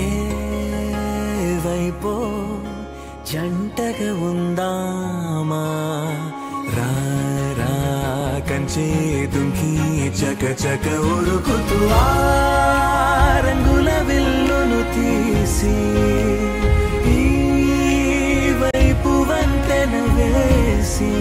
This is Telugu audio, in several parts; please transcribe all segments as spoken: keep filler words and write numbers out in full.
ఏవైపో జంటగా ఉందామా రా రా కంచే దుంకి చకచక ఉరుకుతూ ఆ రంగుల విల్లును తీసి ఈవైపు వంతెన వేసి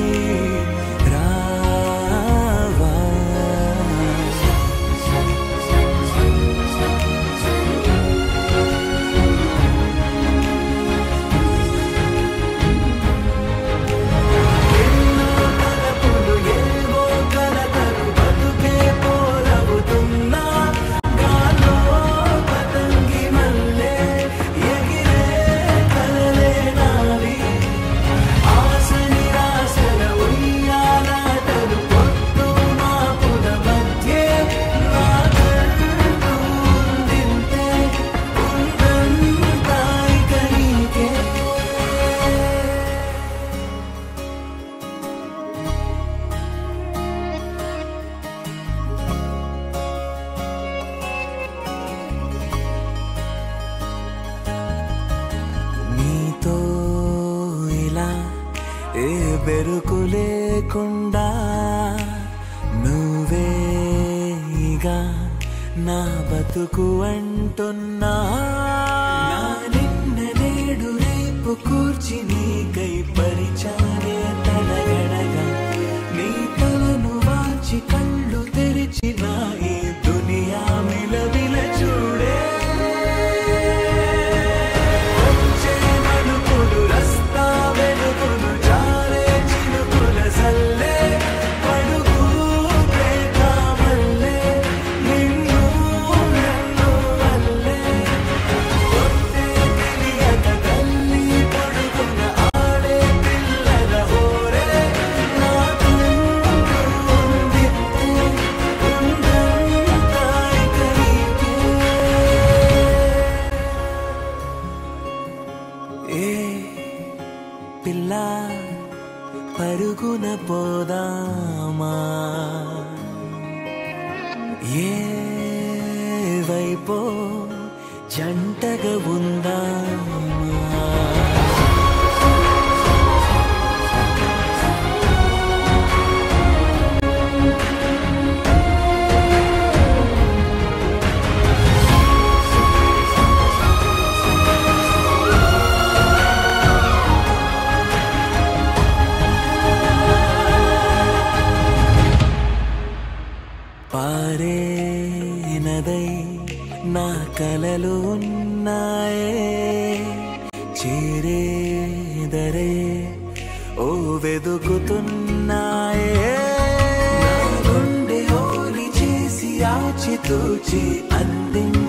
Gucci and